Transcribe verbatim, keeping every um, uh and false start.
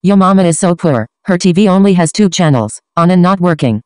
Your mom is so poor, her T V only has two channels, on and not working.